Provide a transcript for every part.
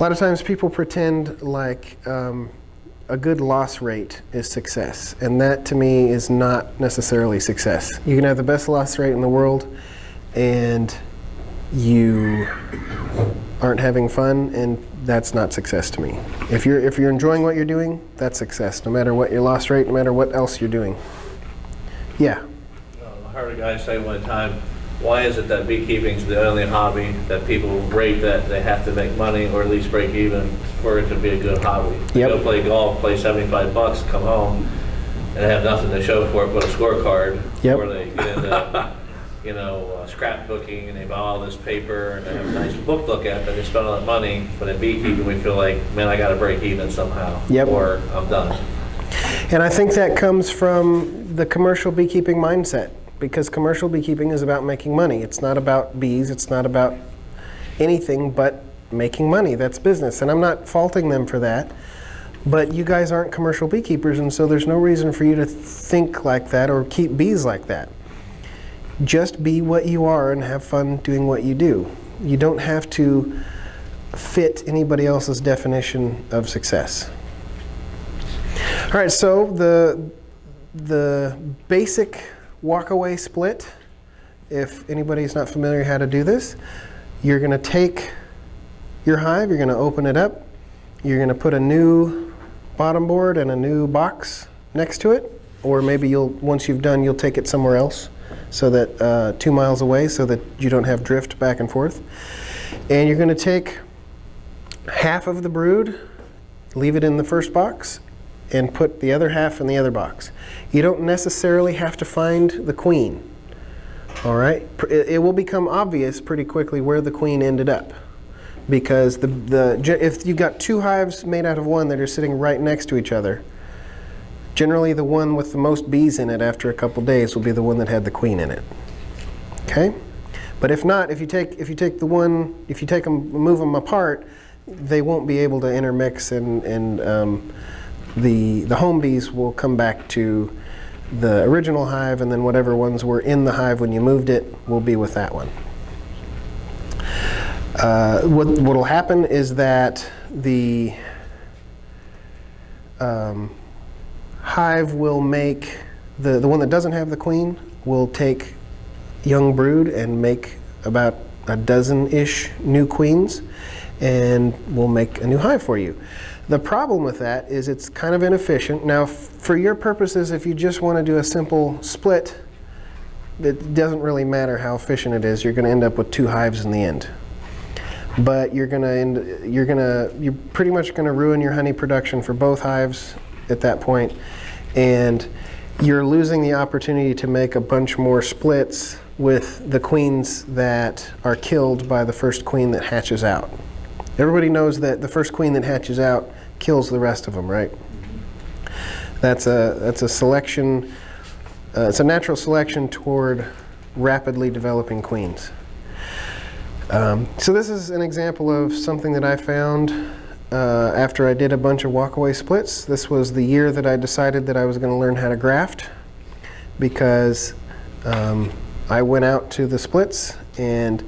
A lot of times people pretend like a good loss rate is success, and that to me is not necessarily success. You can have the best loss rate in the world and you aren't having fun, and that's not success to me. If you're enjoying what you're doing, that's success, no matter what your loss rate, no matter what else you're doing. Yeah? I heard a guy say one time, why is it that beekeeping is the only hobby that people rate that they have to make money or at least break even for it to be a good hobby? Yep. Go play golf, play 75 bucks, come home, and have nothing to show for it but a scorecard. Yep. Where they get into you know, scrapbooking, and they buy all this paper, and they have a nice book look at, but they spend all that money. But in beekeeping, we feel like, man, I got to break even somehow, yep, or I'm done. And I think that comes from the commercial beekeeping mindset, because commercial beekeeping is about making money. It's not about bees. It's not about anything but making money. That's business, and I'm not faulting them for that. But you guys aren't commercial beekeepers, and so there's no reason for you to think like that or keep bees like that. Just be what you are and have fun doing what you do. You don't have to fit anybody else's definition of success. All right, so the basic walk-away split, if anybody's not familiar how to do this, you're going to take your hive, you're going to open it up, you're going to put a new bottom board and a new box next to it, or maybe you'll, once you've done, you'll take it somewhere else, so that 2 miles away, so that you don't have drift back and forth. And you're going to take half of the brood, leave it in the first box, and put the other half in the other box. You don't necessarily have to find the queen. All right, it will become obvious pretty quickly where the queen ended up, because if you've got two hives made out of one that are sitting right next to each other, generally the one with the most bees in it after a couple days will be the one that had the queen in it. Okay? But if not, if you take them, move them apart, they won't be able to intermix, and the home bees will come back to the original hive, and then whatever ones were in the hive when you moved it will be with that one. What'll happen is that the hive will make, the one that doesn't have the queen will take young brood and make about a dozen-ish new queens, and will make a new hive for you. The problem with that is it's kind of inefficient. Now, for your purposes, if you just want to do a simple split, it doesn't really matter how efficient it is. You're going to end up with two hives in the end. But you're pretty much going to ruin your honey production for both hives at that point, and you're losing the opportunity to make a bunch more splits with the queens that are killed by the first queen that hatches out. Everybody knows that the first queen that hatches out kills the rest of them, right? That's a selection, it's a natural selection toward rapidly developing queens. So this is an example of something that I found after I did a bunch of walkaway splits. This was the year that I decided that I was going to learn how to graft, because I went out to the splits and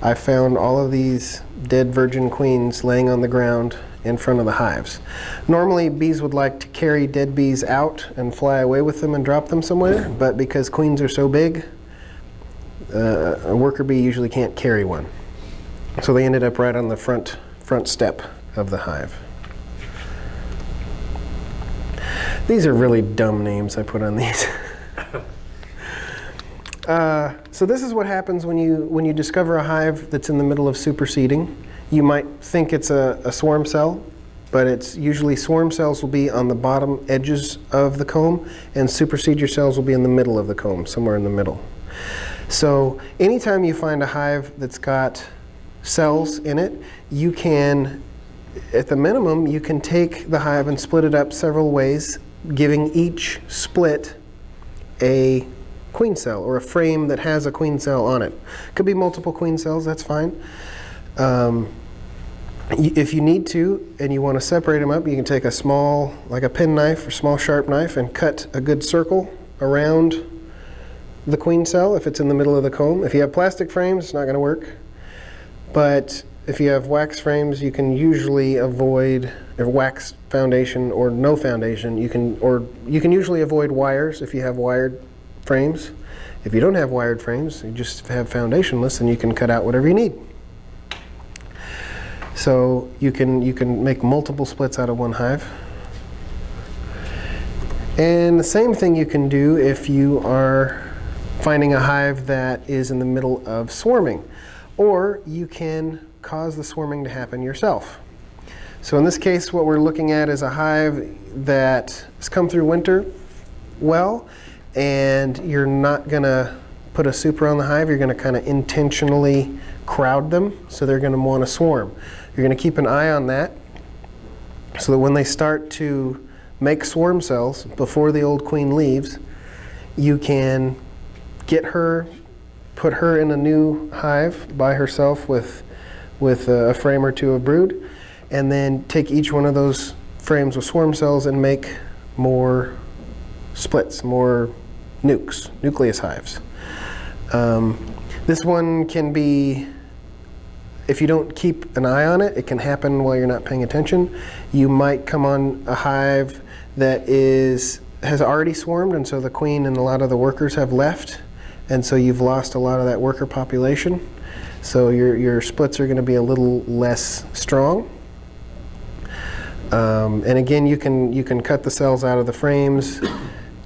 I found all of these dead virgin queens laying on the ground in front of the hives. Normally bees would like to carry dead bees out and fly away with them and drop them somewhere, but because queens are so big, a worker bee usually can't carry one. So they ended up right on the front step of the hive. These are really dumb names I put on these. So this is what happens when you discover a hive that's in the middle of superseding. You might think it's a swarm cell, but it's usually swarm cells will be on the bottom edges of the comb, and superseder cells will be in the middle of the comb, somewhere in the middle. So anytime you find a hive that's got cells in it, you can, at the minimum, you can take the hive and split it up several ways, giving each split a queen cell or a frame that has a queen cell on it. Could be multiple queen cells, that's fine. If you need to and you want to separate them up, you can take a small, like a pen knife or small sharp knife, and cut a good circle around the queen cell if it's in the middle of the comb. If you have plastic frames, it's not going to work. But If you have wax frames, you can usually avoid wax foundation or no foundation. You can usually avoid wires if you have wired frames. If you don't have wired frames, you just have foundationless, and you can cut out whatever you need. So you can make multiple splits out of one hive. And the same thing you can do if you are finding a hive that is in the middle of swarming, or you can cause the swarming to happen yourself. So in this case, what we're looking at is a hive that has come through winter well, and you're not going to put a super on the hive. You're going to kind of intentionally crowd them, so they're going to want to swarm. You're going to keep an eye on that, so that when they start to make swarm cells before the old queen leaves, you can get her, put her in a new hive by herself with a frame or two of brood, and then take each one of those frames with swarm cells and make more splits, more nukes, nucleus hives. This one can be, if you don't keep an eye on it, it can happen while you're not paying attention. You might come on a hive that has already swarmed, and so the queen and a lot of the workers have left, and so you've lost a lot of that worker population. So your splits are going to be a little less strong. And again, you can cut the cells out of the frames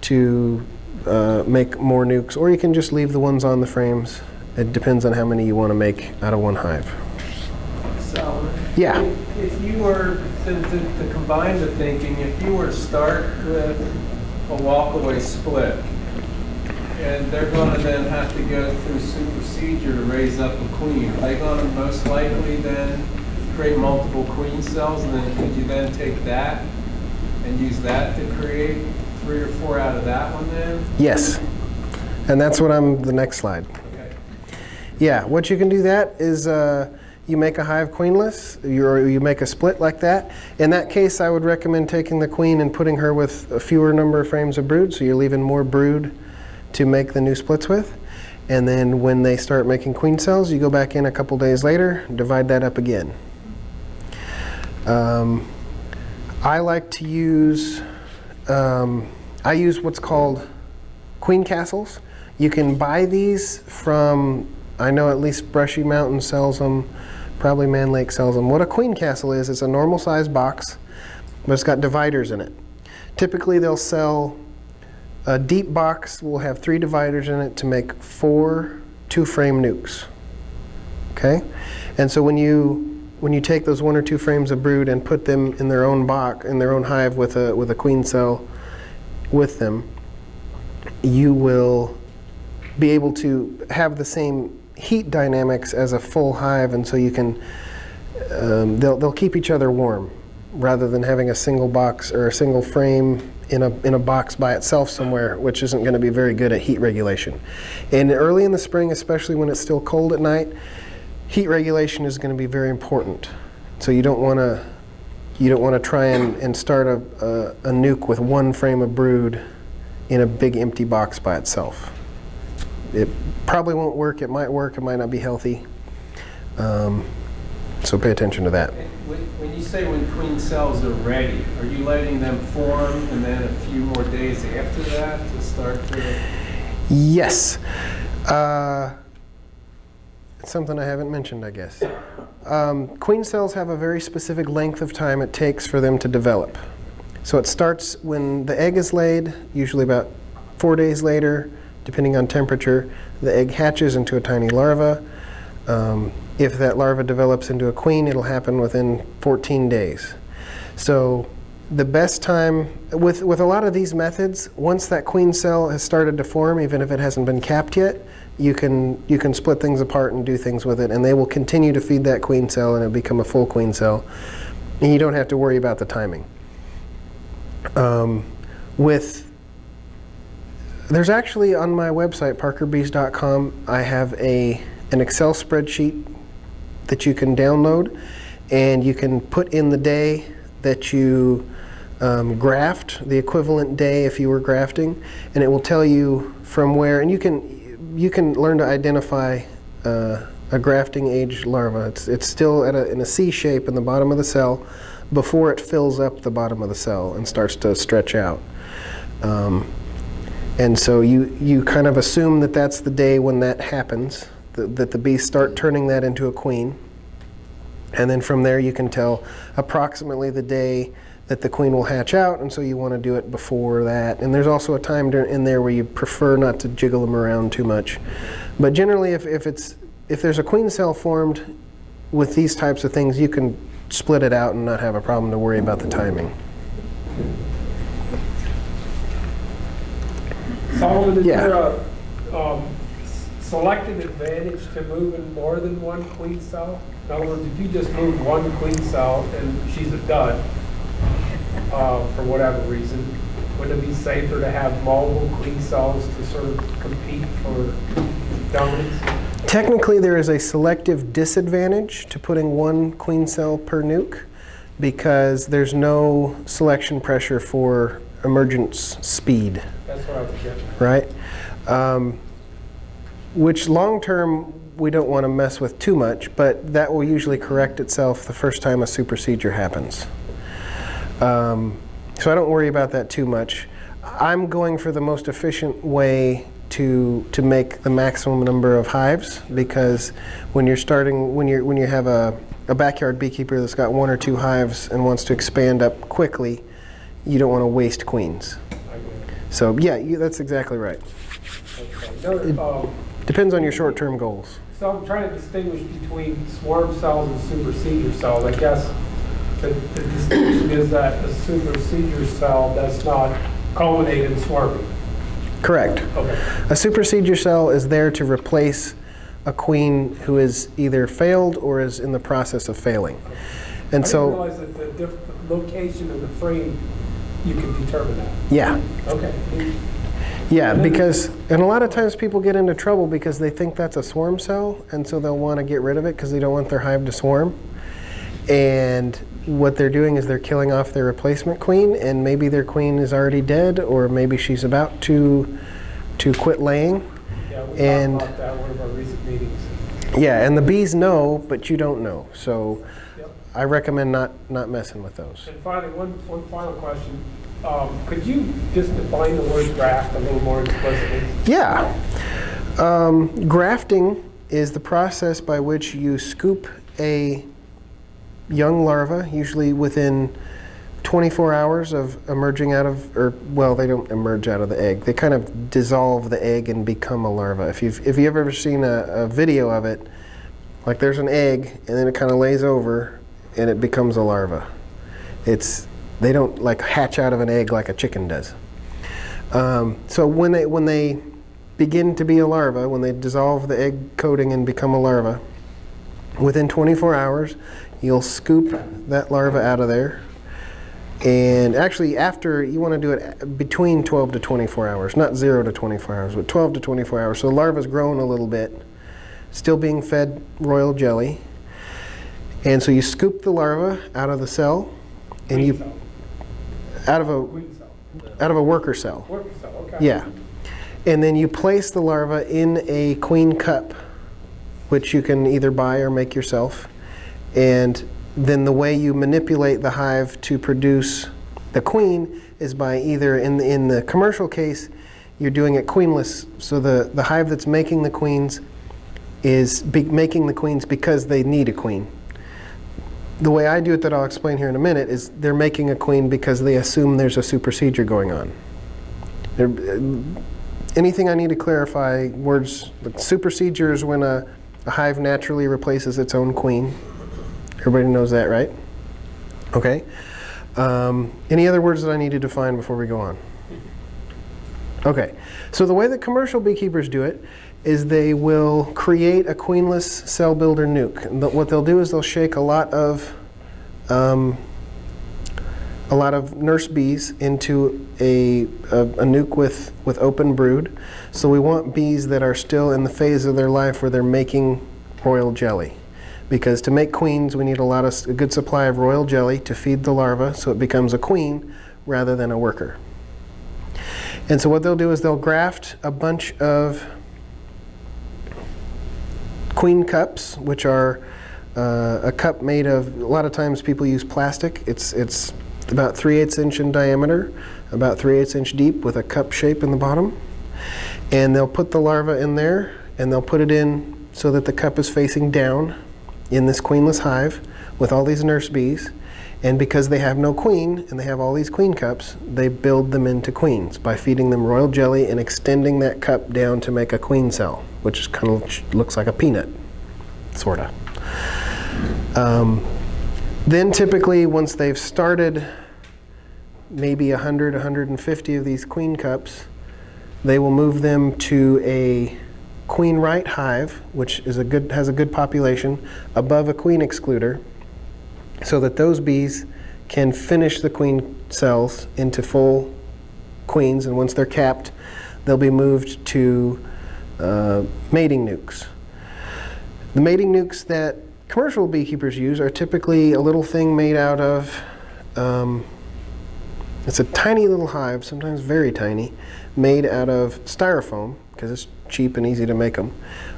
to make more nukes, or you can just leave the ones on the frames. It depends on how many you want to make out of one hive. So yeah. If you were to combine the thinking, if you were to start with a walkaway split, and they're going to then have to go through some procedure to raise up a queen, are they going to most likely then create multiple queen cells, and then could you then take that and use that to create 3 or 4 out of that one then? Yes, and that's what I'm, the next slide. Okay. Yeah, what you can do that is you make a hive queenless, or you make a split like that. In that case, I would recommend taking the queen and putting her with a fewer number of frames of brood, so you're leaving more brood to make the new splits with. And then when they start making queen cells, you go back in a couple days later, divide that up again. I like to use, I use what's called queen castles. You can buy these from, I know at least Brushy Mountain sells them, probably Man Lake sells them. What a queen castle is, it's a normal size box, but it's got dividers in it. Typically they'll sell, a deep box will have 3 dividers in it to make 4 two-frame nukes, okay? And so when you take those 1 or 2 frames of brood and put them in their own box, in their own hive with a queen cell with them, you will be able to have the same heat dynamics as a full hive, and so you can, they'll keep each other warm rather than having a single box or a single frame in a box by itself somewhere, which isn't going to be very good at heat regulation. And early in the spring, especially when it's still cold at night, heat regulation is going to be very important. So you don't want to try and start a nuke with 1 frame of brood in a big empty box by itself. It probably won't work, it might not be healthy. So pay attention to that. When you say when queen cells are ready, are you letting them form and then a few more days after that to start to? Yes. It's something I haven't mentioned, I guess. Queen cells have a very specific length of time it takes for them to develop. So it starts when the egg is laid, usually about 4 days later, depending on temperature. The egg hatches into a tiny larva. If that larva develops into a queen, it'll happen within 14 days. So the best time, with a lot of these methods, once that queen cell has started to form, even if it hasn't been capped yet, you can split things apart and do things with it, and they will continue to feed that queen cell and it'll become a full queen cell. And you don't have to worry about the timing. There's actually on my website, parkerbees.com, I have an Excel spreadsheet that you can download, and you can put in the day that you graft, the equivalent day if you were grafting, and it will tell you from where, and you can learn to identify a grafting age larva. It's still at in a C shape in the bottom of the cell before it fills up the bottom of the cell and starts to stretch out. And so you kind of assume that that's the day when that happens, that the bees start turning that into a queen. And then from there you can tell approximately the day that the queen will hatch out, and so you want to do it before that. And there's also a time in there where you prefer not to jiggle them around too much. But generally if there's a queen cell formed with these types of things, you can split it out and not have a problem to worry about the timing. Solomon, is there a selective advantage to moving more than one queen cell? In other words, if you just move one queen cell and she's a dud, for whatever reason, would it be safer to have multiple queen cells to sort of compete for dominance? Technically, there is a selective disadvantage to putting one queen cell per nuke because there's no selection pressure for emergence speed. That's what I was getting at. Right? Which long term we don't want to mess with too much, but that will usually correct itself the first time a supersedure happens. So I don't worry about that too much. I'm going for the most efficient way to make the maximum number of hives, because when you're starting, when you have a backyard beekeeper that's got one or two hives and wants to expand up quickly, you don't want to waste queens. So yeah, that's exactly right. Okay. It depends on your short-term goals. So I'm trying to distinguish between swarm cells and supersedure cells, I guess. The distinction is that the supersedure cell does not culminate in swarming. Correct. Okay. A supersedure cell is there to replace a queen who is either failed or is in the process of failing. Okay. And I didn't realize that the location of the frame, you can determine that. Yeah. Okay. Yeah, and a lot of times people get into trouble because they think that's a swarm cell, and so they'll want to get rid of it because they don't want their hive to swarm. And what they're doing is they're killing off their replacement queen, and maybe their queen is already dead, or maybe she's about to quit laying. Yeah, we talked about that in one of our recent meetings. Yeah, and the bees know, but you don't know. So yep. I recommend not messing with those. And finally, one final question. Could you just define the word graft a little more explicitly? Yeah. Grafting is the process by which you scoop a young larva, usually within 24 hours of emerging out of, they don't emerge out of the egg. They kind of dissolve the egg and become a larva. If you've ever seen a video of it, like there's an egg and then it kind of lays over and it becomes a larva. They don't like hatch out of an egg like a chicken does. So when they begin to be a larva, when they dissolve the egg coating and become a larva, within 24 hours, you'll scoop that larva out of there. And actually you want to do it between 12 to 24 hours, not 0 to 24 hours, but 12 to 24 hours. So the larva's grown a little bit, still being fed royal jelly. And so you scoop the larva out of the cell, and out of a worker cell. Worker cell, okay. Yeah. And then you place the larva in a queen cup, which you can either buy or make yourself. And then the way you manipulate the hive to produce the queen is by either, in the commercial case, you're doing it queenless. So the hive that's making the queens is making the queens because they need a queen. The way I do it, that I'll explain here in a minute, is they're making a queen because they assume there's a supersedure going on. Anything I need to clarify, words like supersedure is when a hive naturally replaces its own queen. Everybody knows that, right? Okay. Any other words that I need to define before we go on? Okay. So the way that commercial beekeepers do it is they will create a queenless cell builder nuke. And what they'll do is they'll shake a lot of nurse bees into a nuke with open brood. So we want bees that are still in the phase of their life where they're making royal jelly. Because to make queens, we need a good supply of royal jelly to feed the larva so it becomes a queen rather than a worker. And so what they'll do is they'll graft a bunch of queen cups, which are a cup made of, a lot of times people use plastic. It's about 3/8 inch in diameter, about 3/8 inch deep with a cup shape in the bottom. And they'll put the larva in there, and they'll put it in so that the cup is facing down in this queenless hive with all these nurse bees. And because they have no queen and they have all these queen cups, they build them into queens by feeding them royal jelly and extending that cup down to make a queen cell, which kind of looks like a peanut, sort of. Then typically once they've started maybe 100, 150 of these queen cups, they will move them to a queen right hive, which is has a good population, above a queen excluder, so that those bees can finish the queen cells into full queens, and once they're capped, they'll be moved to mating nukes. The mating nukes that commercial beekeepers use are typically a little thing made out of, it's a tiny little hive, sometimes very tiny, made out of styrofoam, because it's cheap and easy to make them,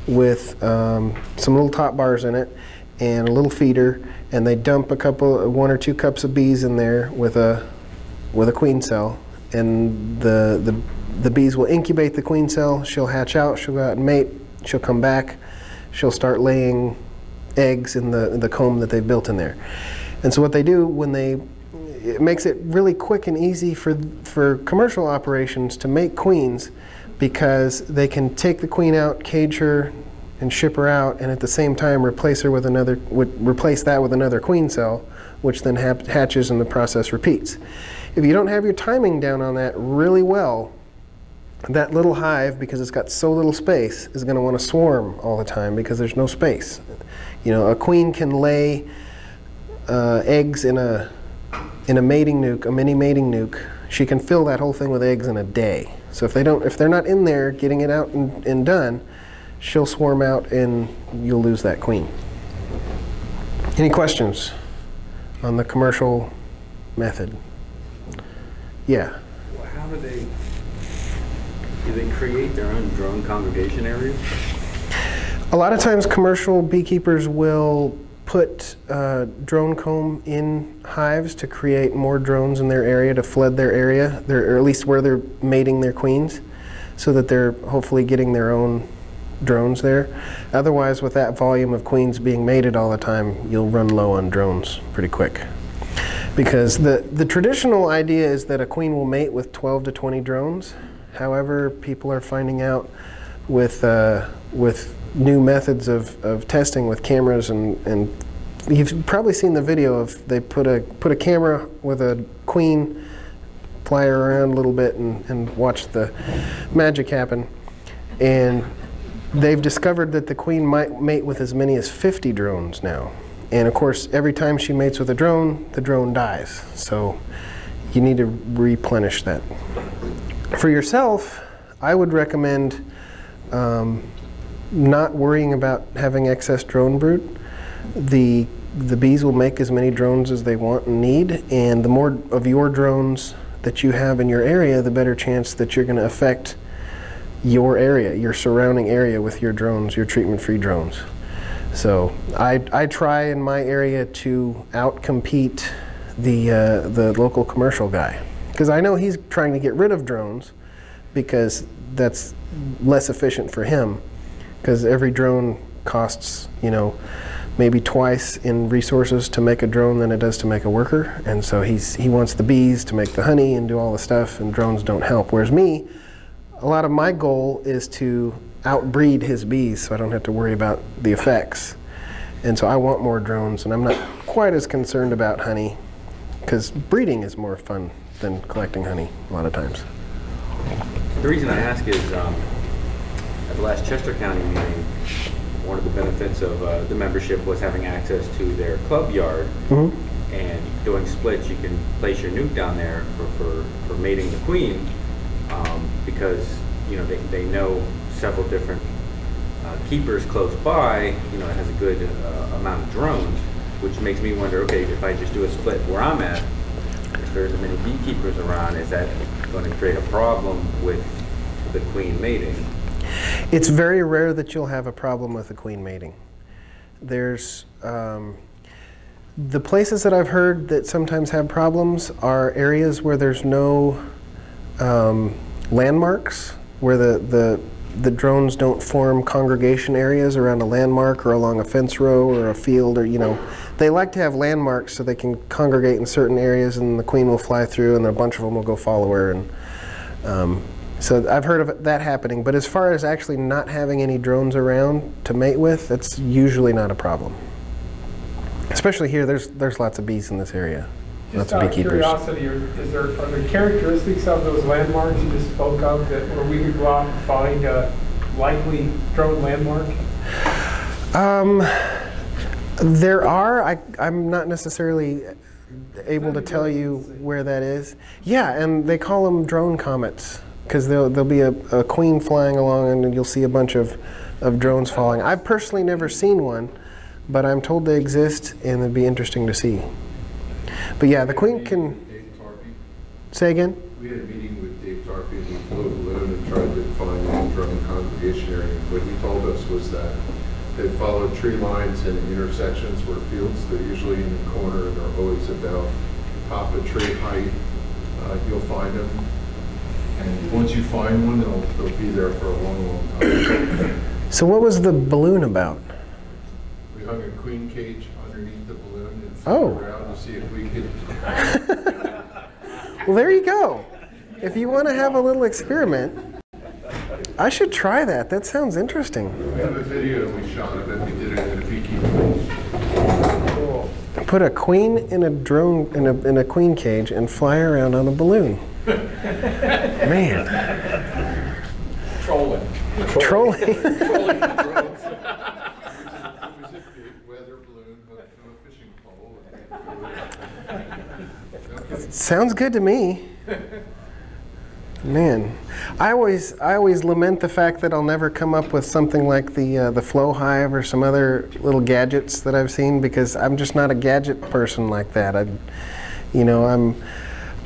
with some little top bars in it and a little feeder, and they dump one or two cups of bees in there with a queen cell, and the bees will incubate the queen cell. She'll hatch out, she'll go out and mate, she'll come back, she'll start laying eggs in the comb that they've built in there. And so what they do when they, it makes it really quick and easy for commercial operations to make queens, because they can take the queen out, cage her, and ship her out, and at the same time replace that with another queen cell, which then hatches, and the process repeats. If you don't have your timing down on that really well, that little hive, because it's got so little space, is going to want to swarm all the time because there's no space. You know, a queen can lay eggs in a mating nuke, a mini mating nuke. She can fill that whole thing with eggs in a day. So if they're not in there getting it out and done, she'll swarm out and you'll lose that queen. Any questions on the commercial method? Yeah. Well, how do they create their own drone congregation areas? A lot of times commercial beekeepers will put drone comb in hives to create more drones in their area, to flood their area, or at least where they're mating their queens, so that they're hopefully getting their own drones there. Otherwise, with that volume of queens being mated all the time, you'll run low on drones pretty quick. Because the traditional idea is that a queen will mate with 12 to 20 drones. However, people are finding out with new methods of testing with cameras, and you've probably seen the video of they put a camera with a queen, fly her around a little bit and watch the magic happen. And they've discovered that the queen might mate with as many as 50 drones now. And of course, every time she mates with a drone, the drone dies. So you need to replenish that. For yourself, I would recommend not worrying about having excess drone brood. The bees will make as many drones as they want and need, and the more of your drones that you have in your area, the better chance that you're going to affect your area, your surrounding area, with your drones, your treatment-free drones. So I try in my area to out-compete the local commercial guy, because I know he's trying to get rid of drones because that's less efficient for him, because every drone costs, you know, maybe twice in resources to make a drone than it does to make a worker. And so he wants the bees to make the honey and do all the stuff, and drones don't help. Whereas me, a lot of my goal is to outbreed his bees so I don't have to worry about the effects. And so I want more drones, and I'm not quite as concerned about honey, because breeding is more fun than collecting honey a lot of times. The reason I ask is, at the last Chester County meeting, one of the benefits of the membership was having access to their club yard. Mm-hmm. And doing splits, you can place your nuke down there for mating the queen. Because, you know, they know several different keepers close by. You know, it has a good amount of drones, which makes me wonder, okay, if I just do a split where I'm at, if there's many beekeepers around, is that going to create a problem with the queen mating? It's very rare that you'll have a problem with a queen mating. There's the places that I've heard that sometimes have problems are areas where there's no landmarks, where the drones don't form congregation areas around a landmark or along a fence row or a field, or, you know, they like to have landmarks so they can congregate in certain areas, and the queen will fly through and a bunch of them will go follow her. And so I've heard of that happening, but as far as actually not having any drones around to mate with, that's usually not a problem. Especially here, there's lots of bees in this area. Just out of curiosity, are there characteristics of those landmarks you just spoke of that where we could go out and find a likely drone landmark? There are. I'm not necessarily able to tell you where that is. Yeah, and they call them drone comets because there'll be a queen flying along and you'll see a bunch of drones falling. I've personally never seen one, but I'm told they exist and it'd be interesting to see. But yeah, the queen can. Dave Tarpey. Say again? We had a meeting with Dave Tarpey and we flew a balloon and tried to find a drone congregation area. What he told us was that they followed tree lines and intersections where fields, they're usually in the corner and they're always about top of tree height. You'll find them. And once you find one, they'll be there for a long, long time. So what was the balloon about? We hung a queen cage underneath the balloon and flew around to see if we could. Well, there you go. If you want to have a little experiment, I should try that. That sounds interesting. We have a video we shot of it. We did it in a beekeeper. Cool. Put a queen in a drone in a queen cage and fly around on a balloon. Man. Trolling. Trolling. Trolling drones. Sounds good to me. Man, I always lament the fact that I'll never come up with something like the Flow Hive or some other little gadgets that I've seen, because I'm just not a gadget person like that.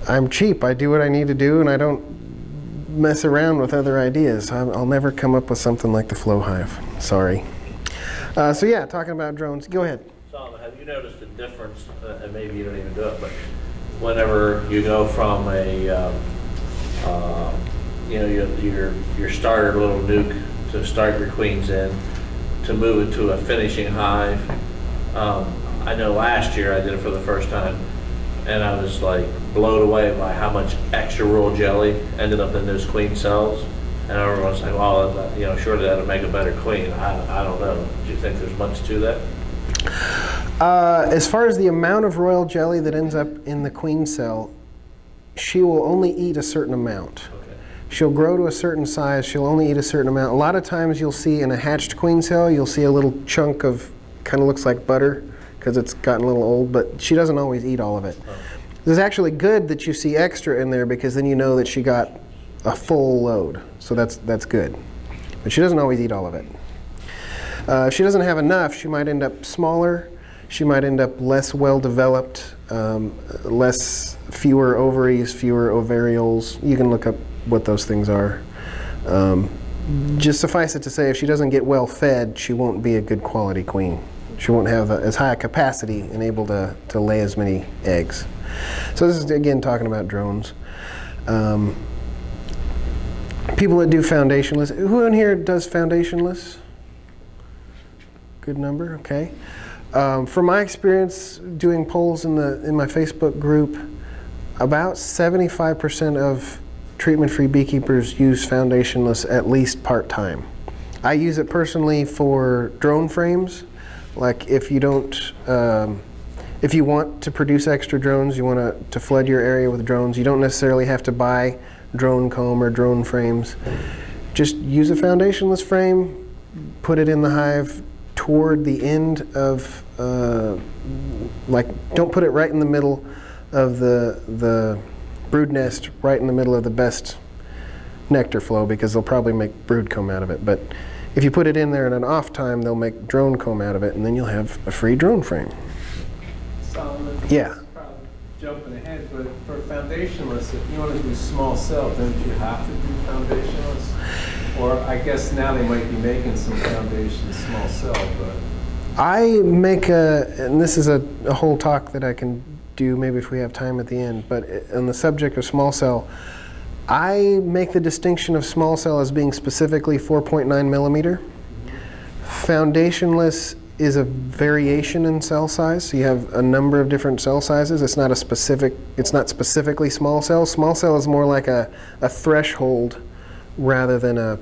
I'm cheap. I do what I need to do, and I don't mess around with other ideas. I'll never come up with something like the Flow Hive. Sorry. So yeah, talking about drones. Go ahead. Solomon, have you noticed a difference? And maybe you don't even do it, but whenever you go from a, you know, your starter little nuke to start your queens in, to move it to a finishing hive. I know last year I did it for the first time, and I was like blown away by how much extra royal jelly ended up in those queen cells. And everyone's like, well, that, you know, surely that'll make a better queen. I don't know. Do you think there's much to that? As far as the amount of royal jelly that ends up in the queen cell, she will only eat a certain amount. Okay. She'll grow to a certain size, she'll only eat a certain amount. A lot of times you'll see in a hatched queen cell, you'll see a little chunk of, kind of looks like butter, because it's gotten a little old, but she doesn't always eat all of it. Oh. It's actually good that you see extra in there, because then you know that she got a full load. So that's good. But she doesn't always eat all of it. If she doesn't have enough, she might end up smaller, she might end up less well-developed, fewer ovaries, fewer ovarioles. You can look up what those things are. Just suffice it to say, if she doesn't get well-fed, she won't be a good quality queen. She won't have as high a capacity and able to lay as many eggs. So this is, again, talking about drones. People that do foundationless. Who in here does foundationless? Good number, okay. From my experience doing polls in my Facebook group, about 75% of treatment-free beekeepers use foundationless at least part-time. I use it personally for drone frames. Like if you don't, if you want to produce extra drones, you want to flood your area with drones, you don't necessarily have to buy drone comb or drone frames. Just use a foundationless frame, put it in the hive, toward the end of, like, don't put it right in the middle of the brood nest, right in the middle of the best nectar flow, because they'll probably make brood comb out of it. But if you put it in there at an off time, they'll make drone comb out of it, and then you'll have a free drone frame. Solomon, yeah. jumping ahead, but for foundationless, if you want to do small cell, don't you have to do foundationless? Or I guess now they might be making some foundation small cell, but... I make a, and this is a whole talk that I can do maybe if we have time at the end, but on the subject of small cell, I make the distinction of small cell as being specifically 4.9 millimeter. Foundationless is a variation in cell size. So you have a number of different cell sizes. It's not a specific, it's not specifically small cell. Small cell is more like a threshold rather than a,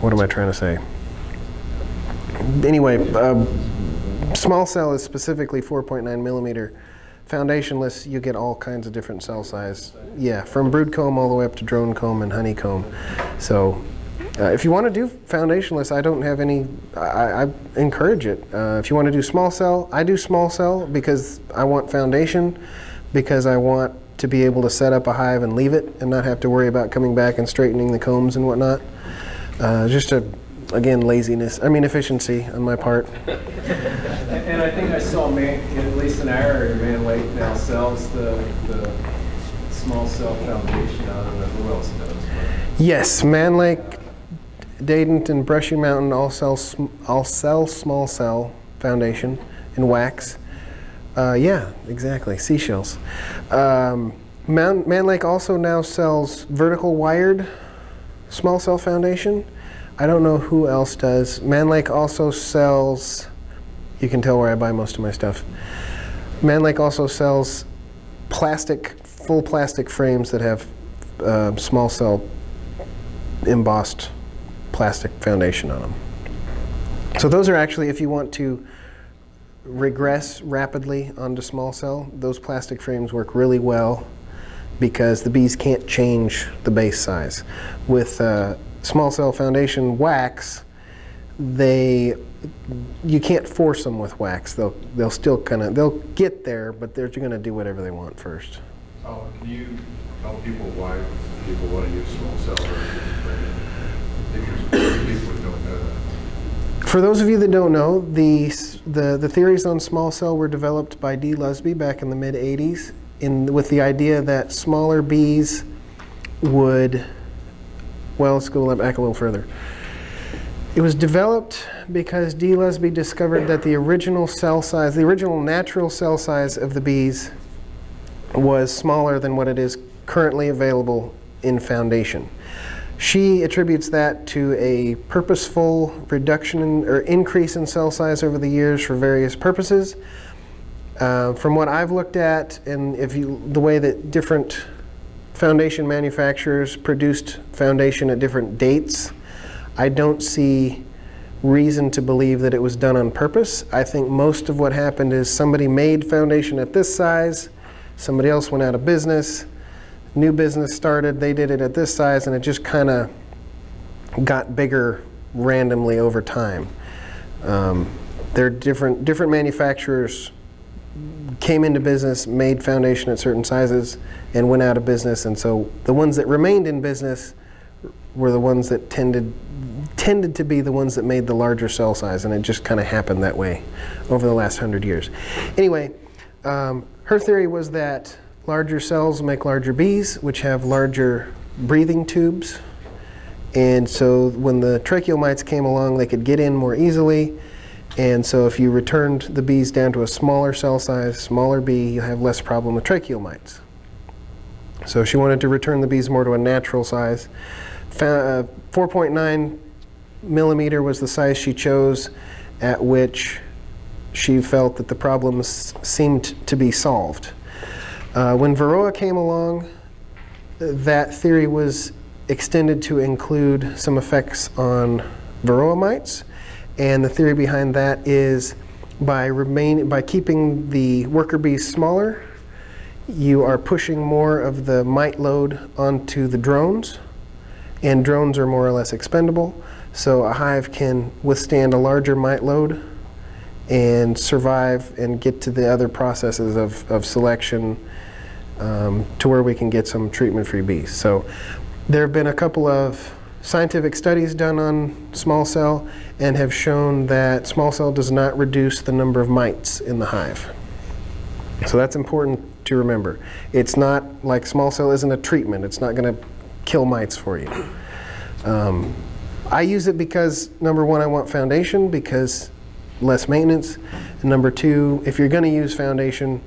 what am I trying to say? Anyway, small cell is specifically 4.9 millimeter. Foundationless, you get all kinds of different cell size. Yeah, from brood comb all the way up to drone comb and honey comb. So if you want to do foundationless, I don't have any, I encourage it. If you want to do small cell, I do small cell because I want foundation, because I want to be able to set up a hive and leave it and not have to worry about coming back and straightening the combs and whatnot. Just a, again, laziness, I mean efficiency on my part. And I think I saw, at least in our area, Man Lake now sells the small cell foundation. I don't know who else does. Yes, Man Lake, Dadant, and Brushy Mountain all sell small cell foundation and wax. Yeah, exactly, seashells. Man Lake also now sells vertical wired small cell foundation. I don't know who else does. Man Lake also sells, you can tell where I buy most of my stuff. Man Lake also sells plastic, full plastic frames that have small cell embossed plastic foundation on them. So those are actually, if you want to regress rapidly onto small cell, those plastic frames work really well because the bees can't change the base size. With small cell foundation wax, you can't force them with wax. They'll still kind of, they'll get there, but they're going to do whatever they want first. Oh, can you tell people why people want to use small cell? People don't know that. For those of you that don't know, the theories on small cell were developed by D. Lusby back in the mid '80s, with the idea that smaller bees would. Well, let's go back a little further. It was developed because D. Lusby discovered that the original cell size, the original natural cell size of the bees was smaller than what it is currently available in foundation. She attributes that to a purposeful reduction or increase in cell size over the years for various purposes. From what I've looked at, and the way that different foundation manufacturers produced foundation at different dates, I don't see reason to believe that it was done on purpose. I think most of what happened is somebody made foundation at this size, somebody else went out of business, new business started, they did it at this size, and it just kind of got bigger randomly over time. There are different manufacturers came into business, made foundation at certain sizes, and went out of business. And so the ones that remained in business were the ones that tended to be the ones that made the larger cell size. And it just kind of happened that way over the last 100 years. Anyway, her theory was that larger cells make larger bees, which have larger breathing tubes. And so when the tracheal mites came along, they could get in more easily. And so if you returned the bees down to a smaller cell size, smaller bee, you have less problem with tracheal mites. So she wanted to return the bees more to a natural size. 4.9 millimeter was the size she chose, at which she felt that the problems seemed to be solved. When Varroa came along, that theory was extended to include some effects on Varroa mites. And the theory behind that is by keeping the worker bees smaller, you are pushing more of the mite load onto the drones, and drones are more or less expendable. So a hive can withstand a larger mite load and survive and get to the other processes of selection to where we can get some treatment-free bees. So there have been a couple of scientific studies done on small cell and have shown that small cell does not reduce the number of mites in the hive. So that's important to remember. It's not like small cell isn't a treatment. It's not going to kill mites for you. I use it because, number one, I want foundation because less maintenance. And number two, if you're going to use foundation,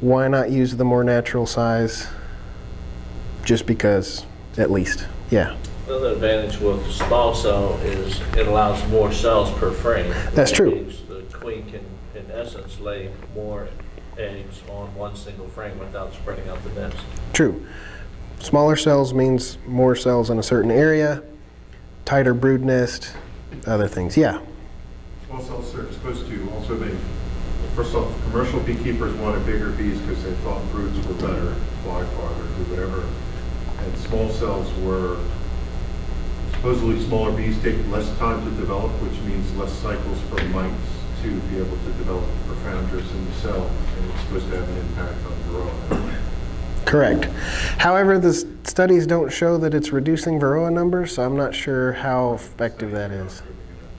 why not use the more natural size? Just because, at least, yeah. Another advantage with small cell is it allows more cells per frame. That's true. The queen can, in essence, lay more eggs on one single frame without spreading out the nest. True. Smaller cells means more cells in a certain area, tighter brood nest, other things. Yeah. Small cells are exposed to also the, first off, commercial beekeepers wanted bigger bees because they thought broods were better, fly farther, do whatever, and small cells were. Supposedly smaller bees take less time to develop, which means less cycles for mites to be able to develop profounders in the cell, and it's supposed to have an impact on varroa. Correct. However, the studies don't show that it's reducing varroa numbers, so I'm not sure how effective that is.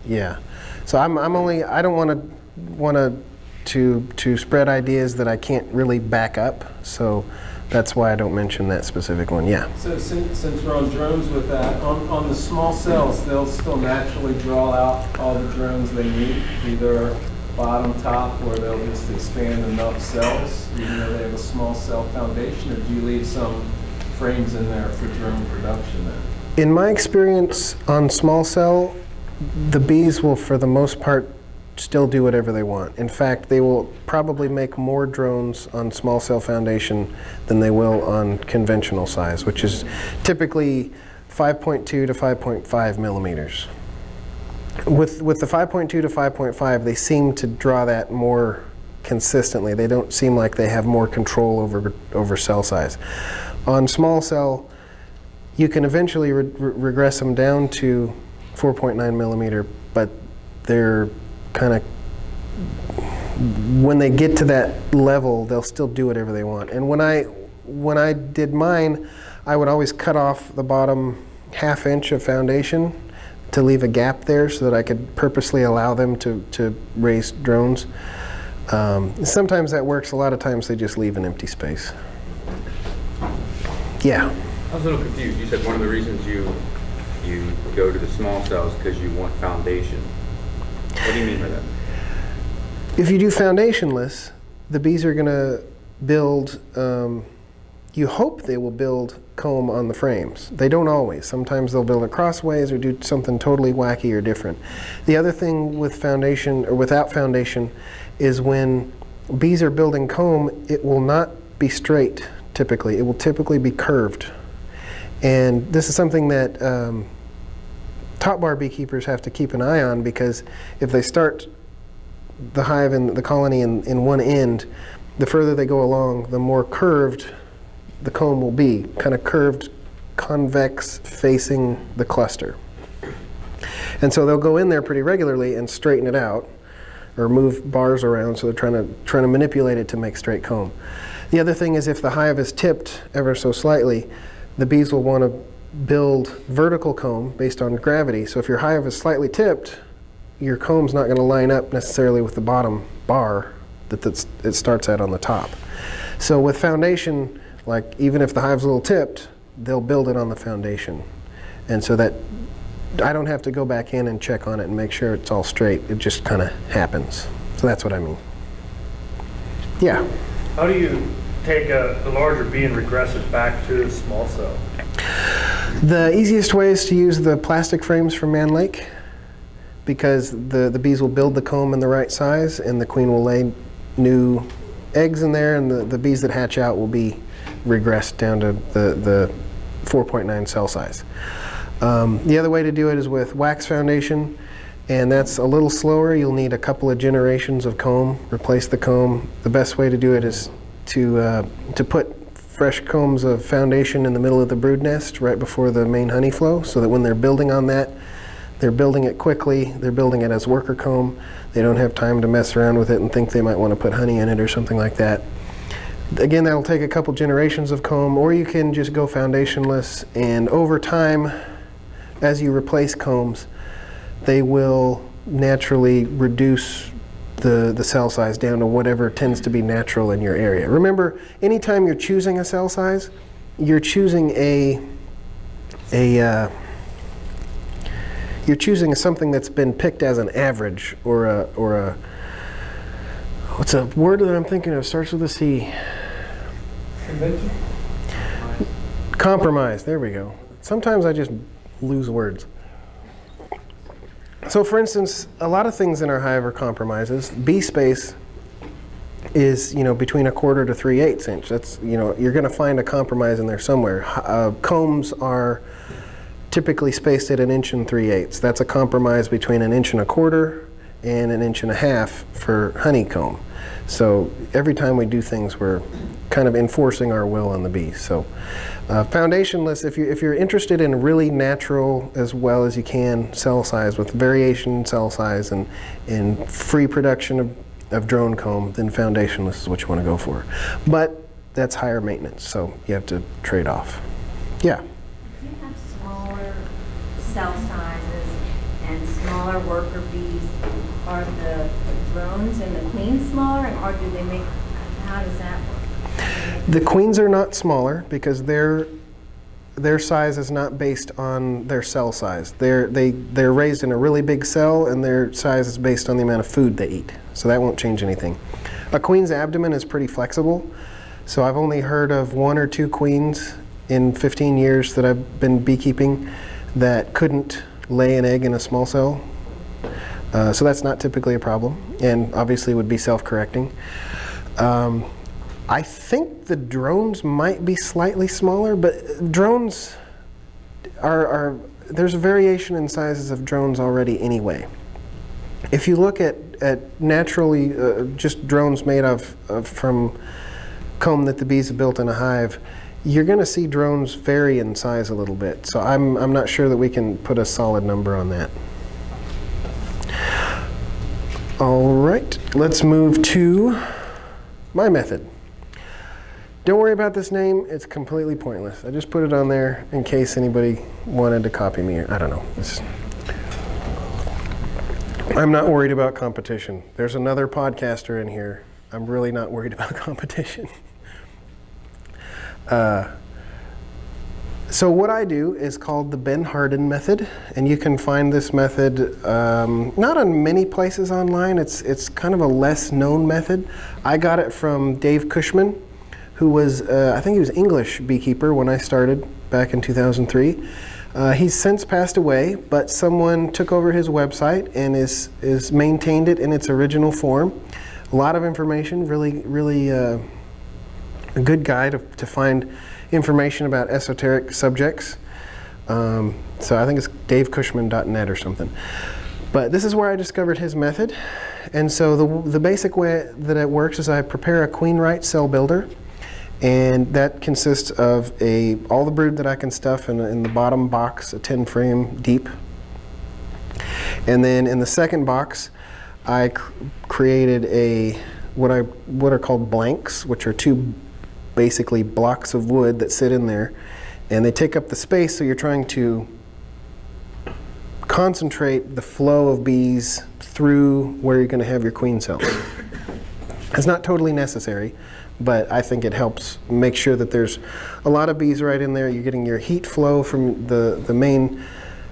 Yeah. So I don't want to spread ideas that I can't really back up. So. That's why I don't mention that specific one, yeah. So since we're on drones with that, on the small cells, they'll still naturally draw out all the drones they need, either bottom, top, or they'll just expand enough cells, even though they have a small cell foundation, or do you leave some frames in there for drone production then? In my experience on small cell, the bees will, for the most part, still do whatever they want. In fact, they will probably make more drones on small cell foundation than they will on conventional size, which is typically 5.2 to 5.5 millimeters. With the 5.2 to 5.5, they seem to draw that more consistently. They don't seem like they have more control over cell size. On small cell, you can eventually regress them down to 4.9 millimeter, but they're kind of, when they get to that level, they'll still do whatever they want. And when I did mine, I would always cut off the bottom half inch of foundation to leave a gap there so that I could purposely allow them to raise drones. Sometimes that works. A lot of times they just leave an empty space. Yeah. I was a little confused. You said one of the reasons you go to the small cells because you want foundation. What do you mean by that? If you do foundationless, the bees are going to build, you hope they will build comb on the frames. They don't always. Sometimes they'll build it crossways or do something totally wacky or different. The other thing with foundation, or without foundation, is when bees are building comb, it will not be straight typically. It will typically be curved. And this is something that top bar beekeepers have to keep an eye on, because if they start the hive and the colony in one end, the further they go along, the more curved the comb will be, kind of curved, convex, facing the cluster. And so they'll go in there pretty regularly and straighten it out, or move bars around, so they're trying to manipulate it to make straight comb. The other thing is, if the hive is tipped ever so slightly, the bees will want to build vertical comb based on gravity. So if your hive is slightly tipped, your comb's not going to line up necessarily with the bottom bar that it starts at on the top. So with foundation, like even if the hive's a little tipped, they'll build it on the foundation. And so that I don't have to go back in and check on it and make sure it's all straight. It just kind of happens. So that's what I mean. Yeah. How do you take a larger bee and regress it back to a small cell? The easiest way is to use the plastic frames from Man Lake, because the bees will build the comb in the right size and the queen will lay new eggs in there, and the bees that hatch out will be regressed down to the 4.9 cell size. The other way to do it is with wax foundation, and that's a little slower. You'll need a couple of generations of comb, replace the comb. The best way to do it is to put fresh combs of foundation in the middle of the brood nest right before the main honey flow, so that when they're building on that, they're building it quickly, they're building it as worker comb, they don't have time to mess around with it and think they might want to put honey in it or something like that. Again, that'll take a couple generations of comb, or you can just go foundationless, and over time, as you replace combs, they will naturally reduce the cell size down to whatever tends to be natural in your area. Remember, anytime you're choosing a cell size, you're choosing a something that's been picked as an average or a what's a word that I'm thinking of? Starts with a C. Convention? Compromise. There we go. Sometimes I just lose words. So for instance, a lot of things in our hive are compromises. Bee space is, you know, between 1/4 to 3/8 inch. That's, you know, you're going to find a compromise in there somewhere. Combs are typically spaced at 1 inch and 3/8. That's a compromise between 1 inch and 1/4 and 1 inch and 1/2 for honeycomb. So every time we do things, we're kind of enforcing our will on the bees. So foundationless, if you're interested in really natural as well as you can cell size with variation in cell size and free production of drone comb, then foundationless is what you want to go for. But that's higher maintenance, so you have to trade off. Yeah? If you have smaller cell sizes and smaller worker bees, are the drones and the queens smaller, or do they make, how does that work? The queens are not smaller because their size is not based on their cell size. They're raised in a really big cell, and their size is based on the amount of food they eat. So that won't change anything. A queen's abdomen is pretty flexible. So I've only heard of 1 or 2 queens in 15 years that I've been beekeeping that couldn't lay an egg in a small cell. So that's not typically a problem, and obviously would be self-correcting. I think the drones might be slightly smaller, but drones are there's a variation in sizes of drones already anyway. If you look at naturally just drones made of from comb that the bees have built in a hive, you're going to see drones vary in size a little bit. So I'm not sure that we can put a solid number on that. All right, let's move to my method. Don't worry about this name, it's completely pointless. I just put it on there in case anybody wanted to copy me. I don't know. I'm not worried about competition. There's another podcaster in here. I'm really not worried about competition. So what I do is called the Ben Harden method, and you can find this method not on many places online. It's kind of a less known method. I got it from Dave Cushman, who was, I think he was English beekeeper when I started back in 2003. He's since passed away, but someone took over his website and is maintained it in its original form. A lot of information, really a good guide to find information about esoteric subjects. So I think it's DaveCushman.net or something. But this is where I discovered his method. And so the basic way that it works is I prepare a queen right cell builder. And that consists of all the brood that I can stuff in the bottom box, a 10 frame deep. And then in the second box, I created what are called blanks, which are 2 basically blocks of wood that sit in there. And they take up the space, so you're trying to concentrate the flow of bees through where you're going to have your queen cells. It's not totally necessary, but I think it helps make sure that there's a lot of bees right in there. You're getting your heat flow from the main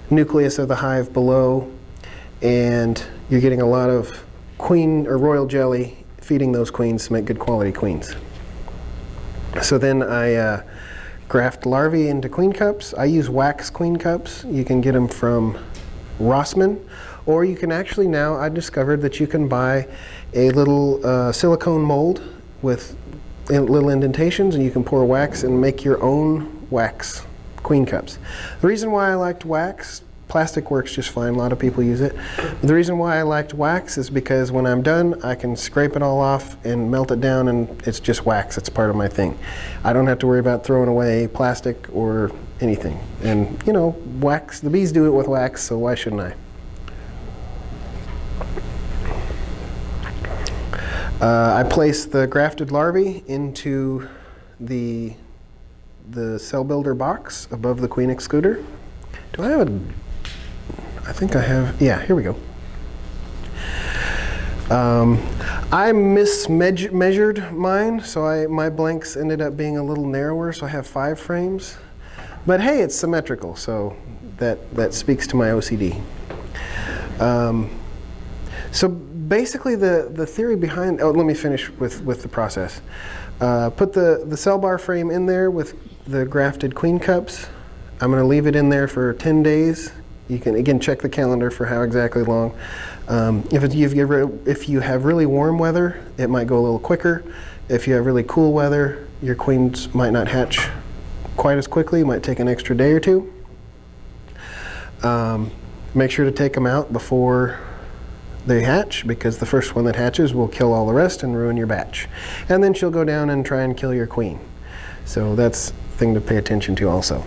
nucleus of the hive below, and you're getting a lot of queen or royal jelly feeding those queens to make good quality queens. So then I graft larvae into queen cups. I use wax queen cups. You can get them from Rossman, or you can actually now, I discovered that you can buy a little silicone mold with little indentations, and you can pour wax and make your own wax queen cups. The reason why I liked wax, plastic works just fine, a lot of people use it. The reason why I liked wax is because when I'm done, I can scrape it all off and melt it down, and it's just wax, it's part of my thing. I don't have to worry about throwing away plastic or anything. And you know, wax, the bees do it with wax, so why shouldn't I? I place the grafted larvae into the cell builder box above the queen excluder. Do I have I think I have, yeah, here we go. I mismeasured mine, so my blanks ended up being a little narrower, so I have 5 frames. But hey, it's symmetrical, so that speaks to my OCD. So basically the theory behind, oh, let me finish with the process. Put the cell bar frame in there with the grafted queen cups. I'm going to leave it in there for 10 days. You can, again, check the calendar for how exactly long. If you have really warm weather, it might go a little quicker. If you have really cool weather, your queens might not hatch quite as quickly. It might take an extra day or two. Make sure to take them out before they hatch, because the first one that hatches will kill all the rest and ruin your batch. And then she'll go down and try and kill your queen. So that's a thing to pay attention to also.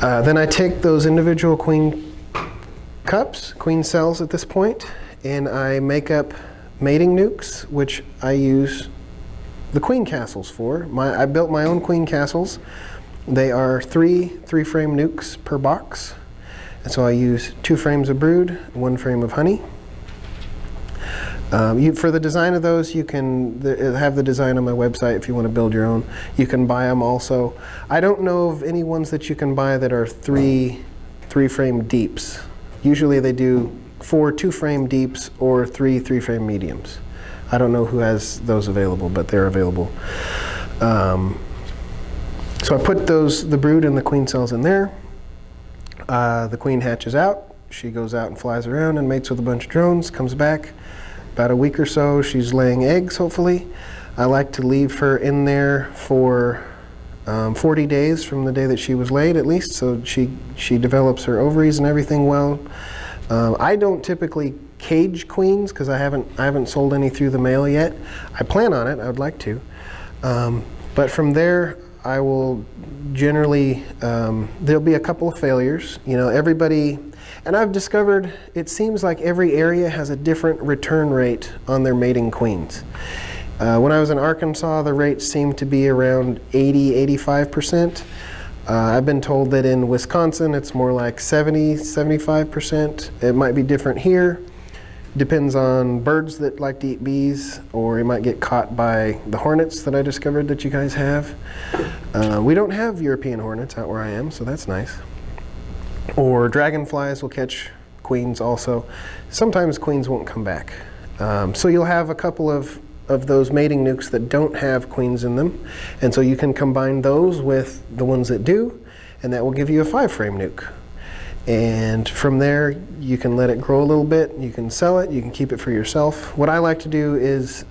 Then I take those individual queen cups, queen cells at this point, and I make up mating nukes, which I use the queen castles for. I built my own queen castles. They are 3 3-frame nukes per box. And so I use 2 frames of brood, 1 frame of honey. For the design of those, you can have the design on my website if you want to build your own. You can buy them also. I don't know of any ones that you can buy that are 3 3-frame deeps. Usually they do 4 2-frame deeps or 3 3-frame mediums. I don't know who has those available, but they're available. So I put the brood and the queen cells in there. The queen hatches out. She goes out and flies around and mates with a bunch of drones, comes back. About a week or so, she's laying eggs, hopefully. I like to leave her in there for 40 days from the day that she was laid, at least, so she develops her ovaries and everything well. I don't typically cage queens because I haven't sold any through the mail yet. I plan on it. I would like to. But from there, I will generally, there'll be a couple of failures. You know, everybody. And I've discovered it seems like every area has a different return rate on their mating queens. When I was in Arkansas, the rate seemed to be around 80–85%. I've been told that in Wisconsin it's more like 70–75%. It might be different here. Depends on birds that like to eat bees, or it might get caught by the hornets that I discovered that you guys have. We don't have European hornets out where I am, so that's nice. Or dragonflies will catch queens also. Sometimes queens won't come back. So you'll have a couple of those mating nukes that don't have queens in them. And so you can combine those with the ones that do, and that will give you a 5-frame nuke. And from there, you can let it grow a little bit. You can sell it. You can keep it for yourself. What I like to do is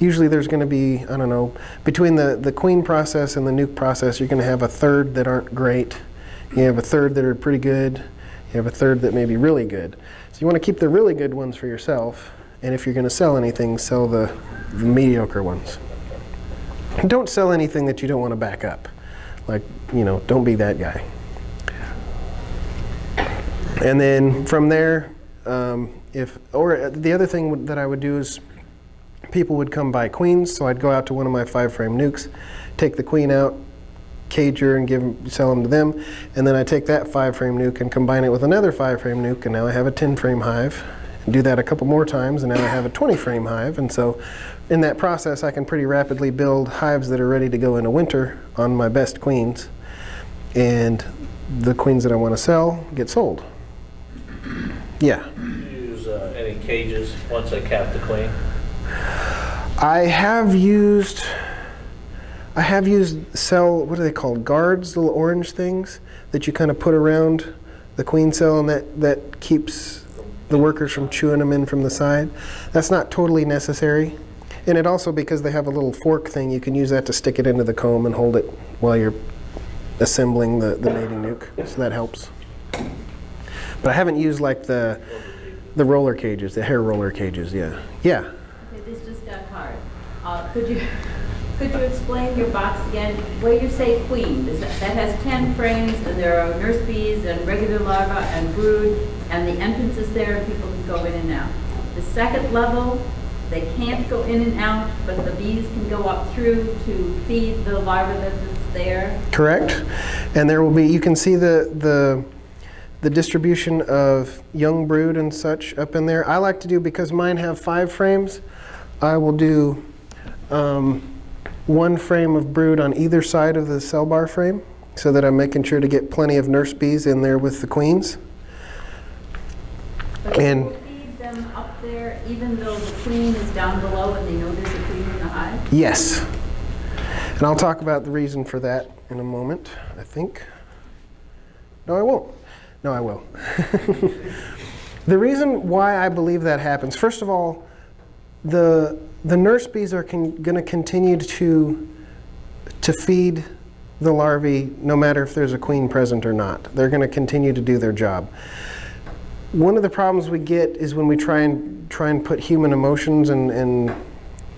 usually there's going to be, I don't know, between the queen process and the nuke process, you're going to have a third that aren't great. You have a third that are pretty good. You have a third that may be really good. So you want to keep the really good ones for yourself. And if you're going to sell anything, sell the mediocre ones. And don't sell anything that you don't want to back up. Like, you know, don't be that guy. And then from there, the other thing that I would do is people would come buy queens. So I'd go out to one of my 5-frame nukes, take the queen out, cage her and sell them to them, and then I take that 5-frame nuke and combine it with another 5-frame nuke, and now I have a 10-frame hive. And do that a couple more times, and now I have a 20-frame hive. And so, in that process, I can pretty rapidly build hives that are ready to go into winter on my best queens, and the queens that I want to sell get sold. Yeah. Do you use any cages once I cap the queen? I have used cell, what are they called, guards, little orange things that you kind of put around the queen cell, and that keeps the workers from chewing them in from the side. That's not totally necessary. And it also, because they have a little fork thing, you can use that to stick it into the comb and hold it while you're assembling the mating nuke, so that helps. But I haven't used like the roller cages, the hair roller cages, yeah. Yeah? Okay, this just got hard. Could you explain your box again? Where you say queen, that has 10 frames, and there are nurse bees and regular larvae and brood, and the entrance is there, and people can go in and out. The second level, they can't go in and out, but the bees can go up through to feed the larvae that's there. Correct. And there will be, you can see the the distribution of young brood and such up in there. I like to do, because mine have 5 frames, I will do 1 frame of brood on either side of the cell bar frame, so that I'm making sure to get plenty of nurse bees in there with the queens. But and you feed them up there even though the queen is down below and they know there's a queen in the hive? Yes. And I'll talk about the reason for that in a moment, I think. No, I won't. No, I will. The reason why I believe that happens, first of all, the nurse bees are going to continue to feed the larvae no matter if there's a queen present or not. They're going to continue to do their job. One of the problems we get is when we try and put human emotions and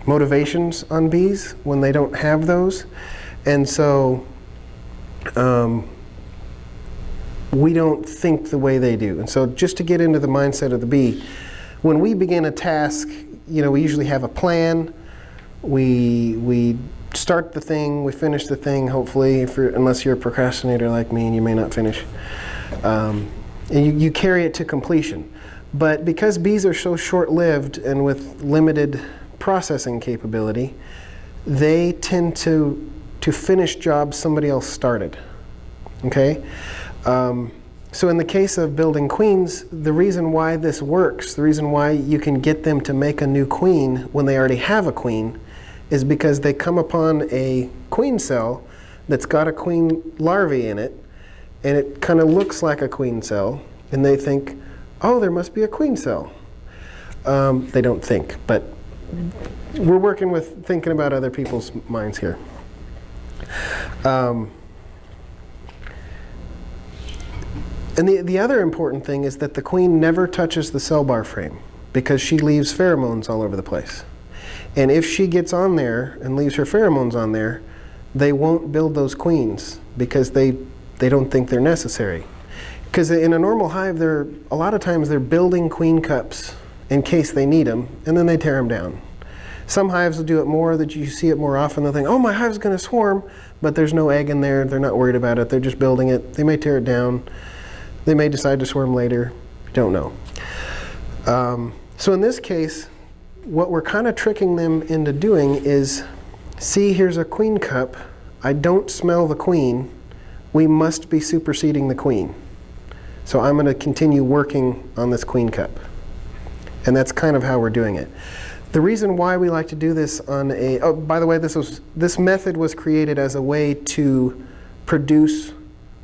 motivations on bees when they don't have those. And so we don't think the way they do. And so just to get into the mindset of the bee, when we begin a task, you know, we usually have a plan. We start the thing, we finish the thing, hopefully, unless you're a procrastinator like me and you may not finish. And you carry it to completion. But because bees are so short-lived and with limited processing capability, they tend to finish jobs somebody else started. Okay? So in the case of building queens, the reason why this works, the reason why you can get them to make a new queen when they already have a queen, is because they come upon a queen cell that's got a queen larvae in it, and it kind of looks like a queen cell, and they think, oh, there must be a queen cell. They don't think, but we're working with thinking about other people's minds here. And the other important thing is that the queen never touches the cell bar frame, because she leaves pheromones all over the place. And if she gets on there and leaves her pheromones on there, they won't build those queens, because they don't think they're necessary. Because in a normal hive, a lot of times they're building queen cups in case they need them, and then they tear them down. Some hives will do it more, that you see it more often. They'll think, oh, my hive's going to swarm, but there's no egg in there. They're not worried about it. They're just building it. They may tear it down. They may decide to swarm later. I don't know. So in this case, what we're kind of tricking them into doing is, see, here's a queen cup. I don't smell the queen. We must be superseding the queen. So I'm going to continue working on this queen cup. And that's kind of how we're doing it. The reason why we like to do this on a, oh, by the way, this method was created as a way to produce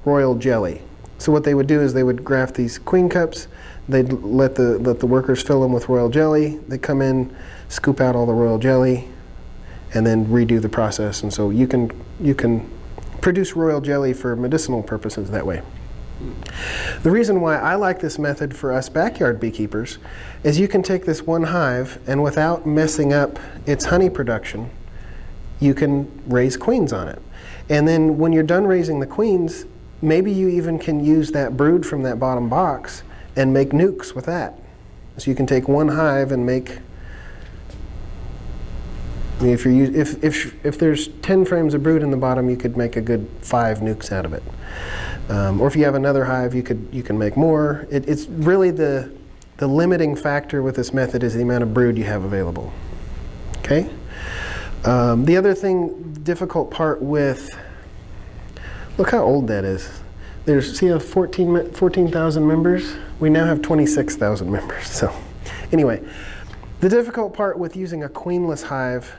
royal jelly. So what they would do is they would graft these queen cups. They'd let the workers fill them with royal jelly. They come in, scoop out all the royal jelly, and then redo the process. And so you can produce royal jelly for medicinal purposes that way. The reason why I like this method for us backyard beekeepers is you can take this one hive and without messing up its honey production, you can raise queens on it. And then when you're done raising the queens, maybe you even can use that brood from that bottom box and make nukes with that. So you can take one hive and make, if there's 10 frames of brood in the bottom, you could make a good 5 nukes out of it. Or if you have another hive, you can make more. It's really the limiting factor with this method is the amount of brood you have available. Okay. The other thing, difficult part with, look how old that is. There's, see, 14,000 members. We now have 26,000 members. So anyway, the difficult part with using a queenless hive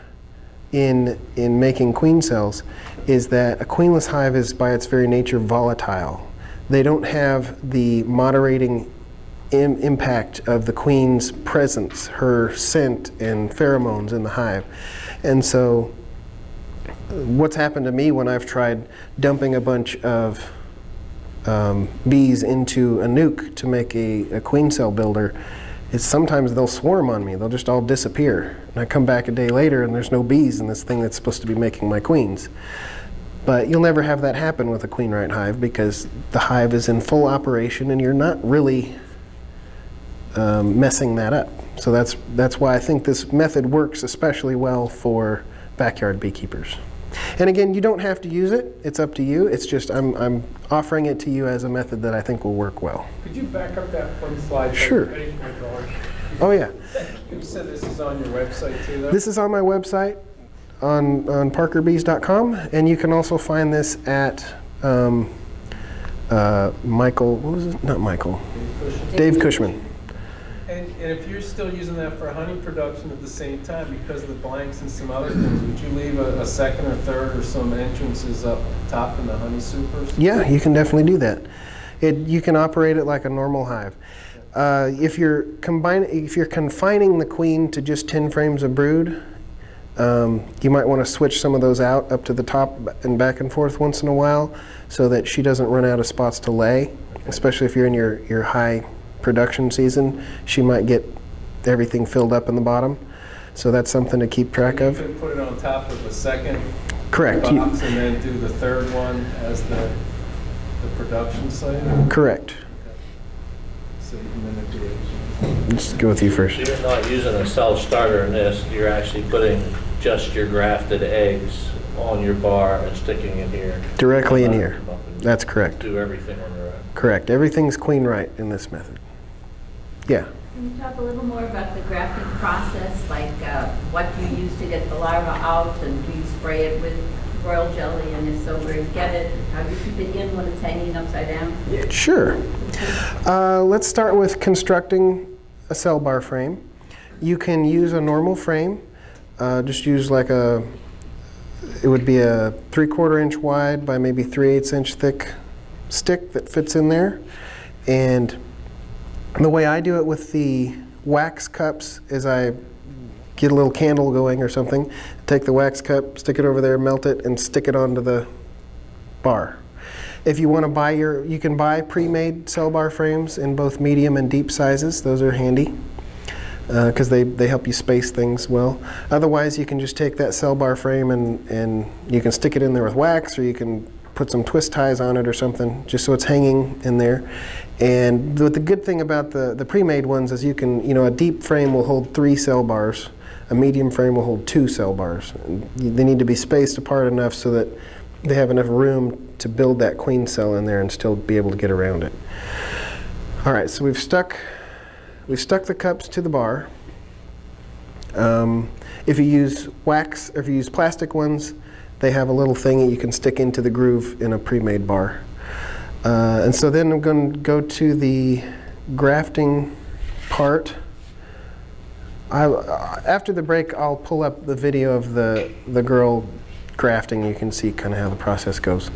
in making queen cells is that a queenless hive is by its very nature volatile. They don't have the moderating impact of the queen's presence, her scent and pheromones in the hive. And so what's happened to me when I've tried dumping a bunch of bees into a nuke to make a queen cell builder is sometimes they'll swarm on me. They'll just all disappear. And I come back a day later and there's no bees in this thing that's supposed to be making my queens. But you'll never have that happen with a queen right hive, because the hive is in full operation and you're not really messing that up. So that's why I think this method works especially well for backyard beekeepers. And again, you don't have to use it. It's up to you. It's just I'm offering it to you as a method that I think will work well. Could you back up that one slide? Sure. Oh, yeah. You said this is on your website, too, though? This is on my website, on parkerbees.com. And you can also find this at Michael, what was it? Not Michael. Dave Cushman. And if you're still using that for honey production at the same time, because of the blanks and some other things, would you leave a second or third or some entrances up top in the honey supers? Yeah, you can definitely do that. You can operate it like a normal hive. If you're confining the queen to just 10 frames of brood, you might want to switch some of those out up to the top and back and forth once in a while, so that she doesn't run out of spots to lay, especially if you're in your high production season. She might get everything filled up in the bottom, so that's something to keep track of. You can put it on top of the second box and then do the third one as the production side? Correct. Let's go with you first. You're not using a self-starter in this. You're actually putting just your grafted eggs on your bar and sticking in here. Directly in here. That's correct. Do everything on your own. Correct. Everything's queen right in this method. Yeah. Can you talk a little more about the grafting process, like what you use to get the larva out, and do you spray it with royal jelly, and if so, where you get it, how do you keep it in when it's hanging upside down? Sure. Let's start with constructing a cell bar frame. You can use a normal frame. Just use like it would be a 3/4 inch wide by maybe 3/8 inch thick stick that fits in there. And the way I do it with the wax cups is I get a little candle going or something, take the wax cup, stick it over there, melt it, and stick it onto the bar. If you want to buy you can buy pre-made cell bar frames in both medium and deep sizes. Those are handy because they help you space things well. Otherwise, you can just take that cell bar frame and you can stick it in there with wax, or you can put some twist ties on it or something, just so it's hanging in there. And the good thing about the pre-made ones is you can, a deep frame will hold 3 cell bars. A medium frame will hold 2 cell bars. They need to be spaced apart enough so that they have enough room to build that queen cell in there and still be able to get around it. All right, so we've stuck the cups to the bar. If you use plastic ones, they have a little thing that you can stick into the groove in a pre-made bar. And so then I'm going to go to the grafting part. After the break, I'll pull up the video of the girl grafting. You can see kind of how the process goes.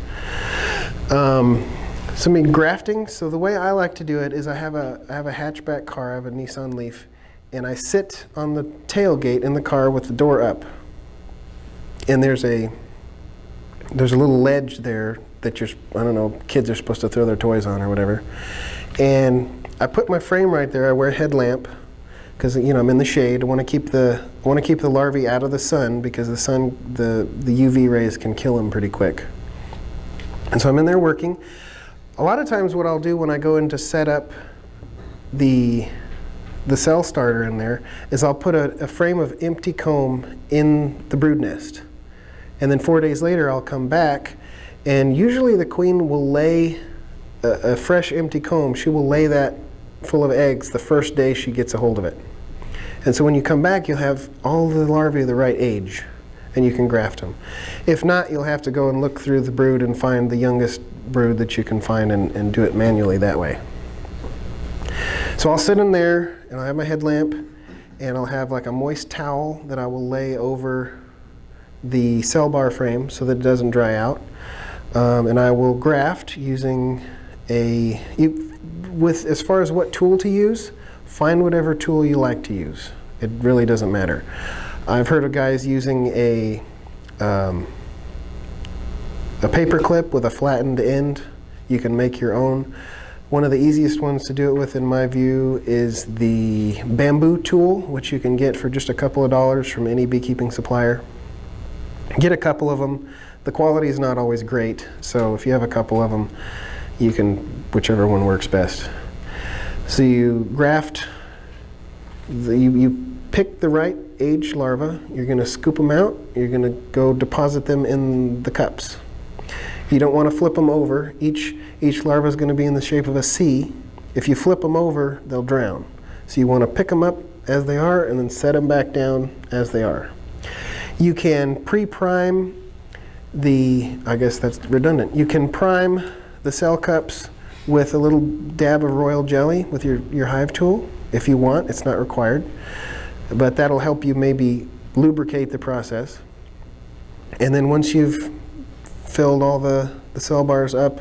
Grafting. So the way I like to do it is I have a hatchback car. I have a Nissan Leaf, and I sit on the tailgate in the car with the door up. And there's a little ledge there that kids are supposed to throw their toys on or whatever. And I put my frame right there. I wear a headlamp, because I'm in the shade. I want to keep the larvae out of the sun, because the UV rays can kill them pretty quick. And so I'm in there working. A lot of times, what I'll do when I go in to set up the cell starter in there is I'll put a frame of empty comb in the brood nest, and then 4 days later I'll come back, and usually the queen will lay a fresh empty comb. She will lay that full of eggs the first day she gets a hold of it. And so when you come back, you'll have all the larvae of the right age, and you can graft them. If not, you'll have to go and look through the brood and find the youngest brood that you can find and do it manually that way. So I'll sit in there, and I'll have my headlamp, and I'll have like a moist towel that I will lay over the cell bar frame so that it doesn't dry out. And I will graft using as far as what tool to use, find whatever tool you like to use. It really doesn't matter. I've heard of guys using a paper clip with a flattened end. You can make your own. One of the easiest ones to do it with, in my view, is the bamboo tool, which you can get for just a couple of dollars from any beekeeping supplier. Get a couple of them. The quality is not always great, so if you have a couple of them, you can, whichever one works best. So you graft, you pick the right age larva, you're going to scoop them out, you're going to go deposit them in the cups. You don't want to flip them over. Each larva is going to be in the shape of a C. If you flip them over, they'll drown. So you want to pick them up as they are and then set them back down as they are. You can pre-prime the, I guess that's redundant, you can prime the cell cups with a little dab of royal jelly with your hive tool if you want. It's not required, but that'll help you maybe lubricate the process. And then once you've filled all the cell bars up,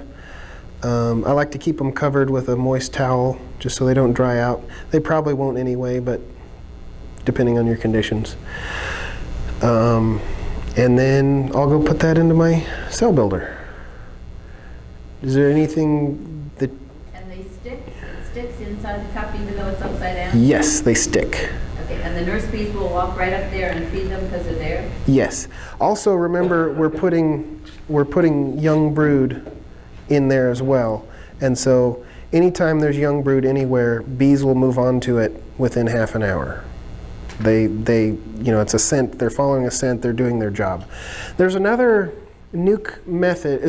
I like to keep them covered with a moist towel just so they don't dry out. They probably won't anyway, but depending on your conditions. And then I'll go put that into my cell builder. Is there anything that... And they stick? It sticks inside the cup even though it's upside down? Yes, they stick. Okay, and the nurse bees will walk right up there and feed them because they're there? Yes. Also remember, we're putting young brood in there as well. And so anytime there's young brood anywhere, bees will move on to it within half an hour. They you know, it's a scent, they're following a scent, they're doing their job. There's another nuke method.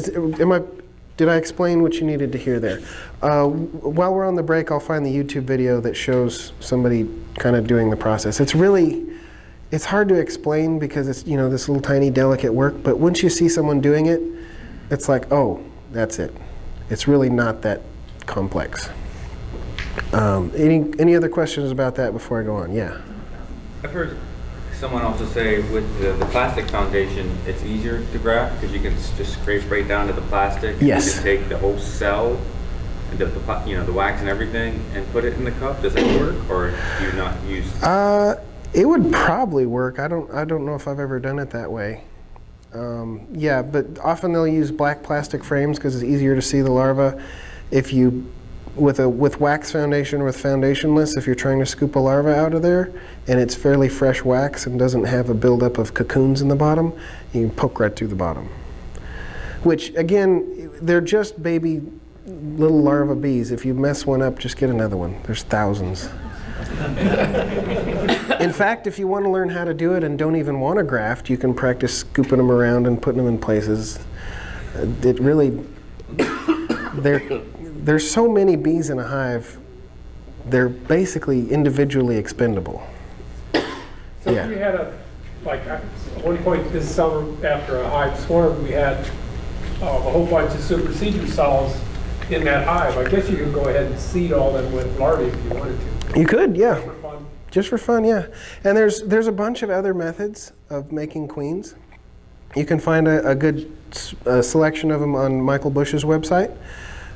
Did I explain what you needed to hear there? While we're on the break, I'll find the YouTube video that shows somebody kind of doing the process. It's hard to explain because it's, you know, this little tiny delicate work, but once you see someone doing it, it's like, oh, that's it. It's really not that complex. Any other questions about that before I go on? Yeah. I've heard someone also say with the plastic foundation, it's easier to graft because you can just scrape right down to the plastic. Yes. You can take the whole cell, and the, you know, the wax and everything, and put it in the cup. Does that work, or do you not use? It would probably work. I don't know if I've ever done it that way. Yeah, but often they'll use black plastic frames because it's easier to see the larva. If you with wax foundation, with foundationless, if you're trying to scoop a larva out of there and it's fairly fresh wax and doesn't have a buildup of cocoons in the bottom, you can poke right through the bottom. Which, again, they're just baby little larva bees. If you mess one up, just get another one. There's thousands. In fact, if you want to learn how to do it and don't even want to graft, you can practice scooping them around and putting them in places. It really, there's so many bees in a hive, they're basically individually expendable. So yeah. If you had a, like at one point this summer after a hive swarm, we had a whole bunch of supersedure cells in that hive. I guess you could go ahead and seed all them with larvae if you wanted to. You could, yeah. Just for fun. Just for fun, yeah. And there's a bunch of other methods of making queens. You can find a good selection of them on Michael Bush's website.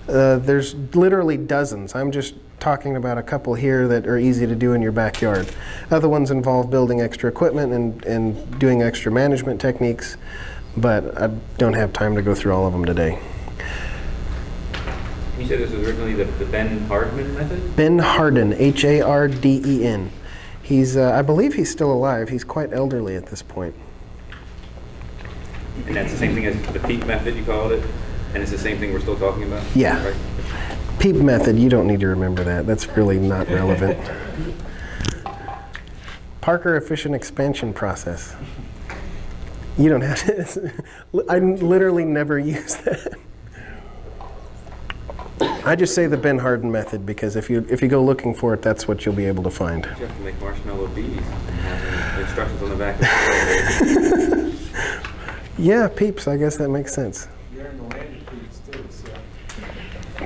There's literally dozens. I'm just talking about a couple here that are easy to do in your backyard. Other ones involve building extra equipment and doing extra management techniques, but I don't have time to go through all of them today. You said this was originally the Ben Harden method? Ben Harden, H-A-R-D-E-N. He's, I believe he's still alive. He's quite elderly at this point. And that's the same thing as the peak method, you called it? And it's the same thing we're still talking about? Yeah. Right? PEEP method, you don't need to remember that. That's really not relevant. Parker efficient expansion process. You don't have to. I literally never use that. I just say the Ben Harden method because if you go looking for it, that's what you'll be able to find. You have to make marshmallow bees. And have instructions on the back of the Yeah, peeps. I guess that makes sense.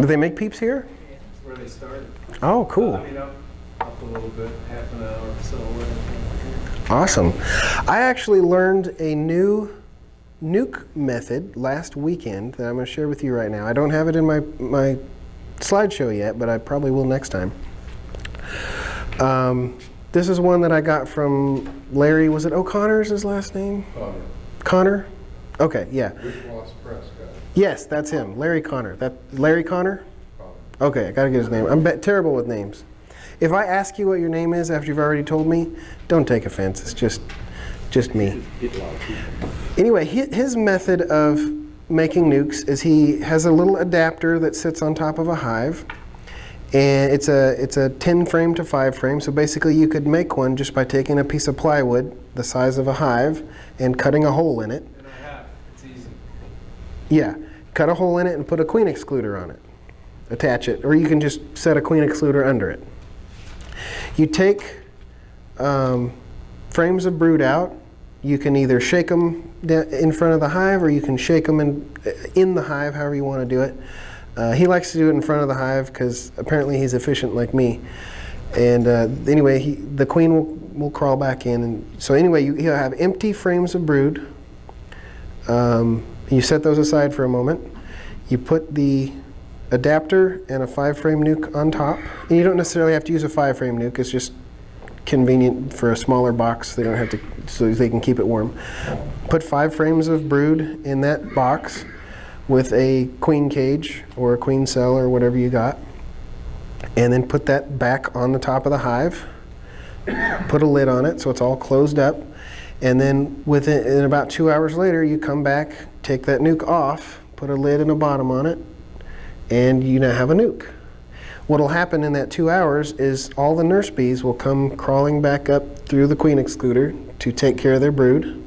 Do they make peeps here? Yeah, that's where they started. Oh, cool. I mean, up a little bit, half an hour or so away. Awesome. I actually learned a new nuke method last weekend that I'm going to share with you right now. I don't have it in my slideshow yet, but I probably will next time. This is one that I got from Larry, was it O'Connor's his last name? Connor. Connor? Okay, yeah. Yes, that's him, Larry Connor. Larry Connor? Okay, I gotta get his name. I'm terrible with names. If I ask you what your name is after you've already told me, don't take offense. It's just me. Anyway, his method of making nukes is he has a little adapter that sits on top of a hive, And it's a 10 frame to 5 frame, so basically you could make one just by taking a piece of plywood the size of a hive and cutting a hole in it. And I have. It's easy. Yeah. Cut a hole in it and put a queen excluder on it. Attach it. Or you can just set a queen excluder under it. You take frames of brood out. You can either shake them in front of the hive or you can shake them in the hive, however you want to do it. He likes to do it in front of the hive because apparently he's efficient like me. And anyway, the queen will crawl back in. And so anyway, he'll have empty frames of brood. You set those aside for a moment. You put the adapter and a 5-frame nuke on top. And you don't necessarily have to use a 5-frame nuke. It's just convenient for a smaller box. They don't have to, so they can keep it warm. Put 5 frames of brood in that box with a queen cage or a queen cell or whatever you got. And then put that back on the top of the hive. Put a lid on it so it's all closed up. And then within about 2 hours later, you come back, take that nuke off, put a lid and a bottom on it, and you now have a nuke. What'll happen in that 2 hours is all the nurse bees will come crawling back up through the queen excluder to take care of their brood.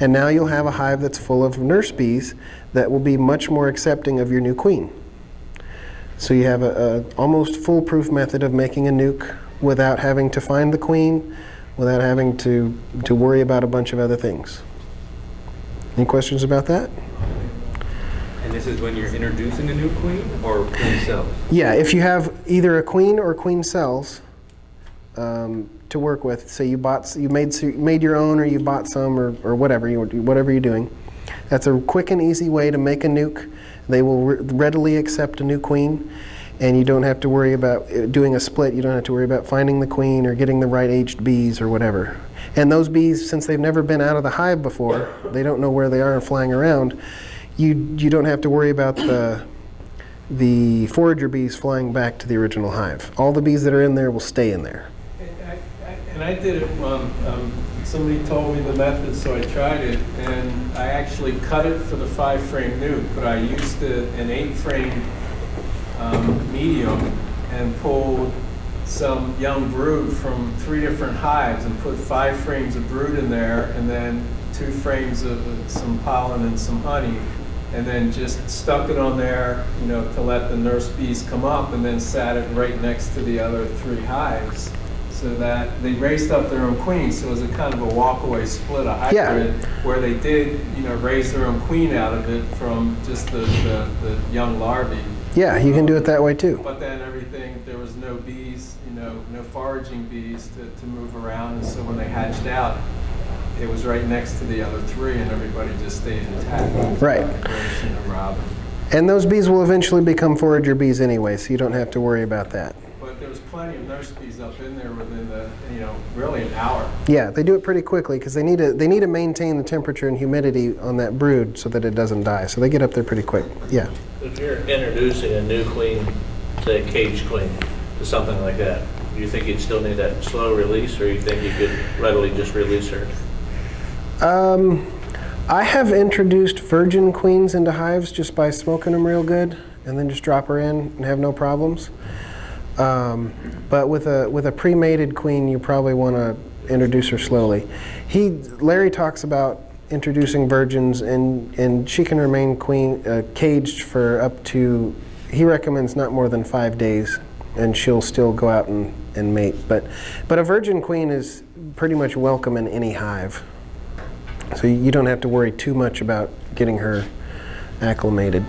And now you'll have a hive that's full of nurse bees that will be much more accepting of your new queen. So you have a almost foolproof method of making a nuke without having to find the queen, without having to worry about a bunch of other things. Any questions about that? And this is when you're introducing a new queen or queen cells? Yeah, if you have either a queen or queen cells to work with, say you made your own or you bought some or whatever you're doing, that's a quick and easy way to make a nuke. They will readily accept a new queen. And you don't have to worry about doing a split. You don't have to worry about finding the queen or getting the right aged bees or whatever. And those bees, since they've never been out of the hive before, they don't know where they are and flying around. You don't have to worry about the forager bees flying back to the original hive. All the bees that are in there will stay in there. And I did it. Somebody told me the method, so I tried it, and I actually cut it for the 5-frame nuke, but I used an 8-frame. Medium and pulled some young brood from 3 different hives and put 5 frames of brood in there and then 2 frames of some pollen and some honey and then just stuck it on there, you know, to let the nurse bees come up and then sat it right next to the other 3 hives so that they raised up their own queen. So it was a kind of a walkaway split, a hybrid, yeah, where they did, you know, raise their own queen out of it from just the young larvae. Yeah, you can do it that way too. But then everything, there was no bees, you know, no foraging bees to move around, and so when they hatched out, it was right next to the other 3, and everybody just stayed intact. Right. And those bees will eventually become forager bees anyway, so you don't have to worry about that. But there was plenty of nurse bees up in there within the, you know, really an hour. Yeah, they do it pretty quickly because they need to maintain the temperature and humidity on that brood so that it doesn't die. So they get up there pretty quick. Yeah. If you're introducing a new queen, say a cage queen, to something like that, do you think you'd still need that slow release, or you think you could readily just release her? I have introduced virgin queens into hives just by smoking them real good, and then just drop her in and have no problems. But with a pre-mated queen, you probably want to introduce her slowly. Larry talks about introducing virgins, and she can remain queen caged for up to, he recommends not more than 5 days, and she'll still go out and mate. But a virgin queen is pretty much welcome in any hive, so you don't have to worry too much about getting her acclimated.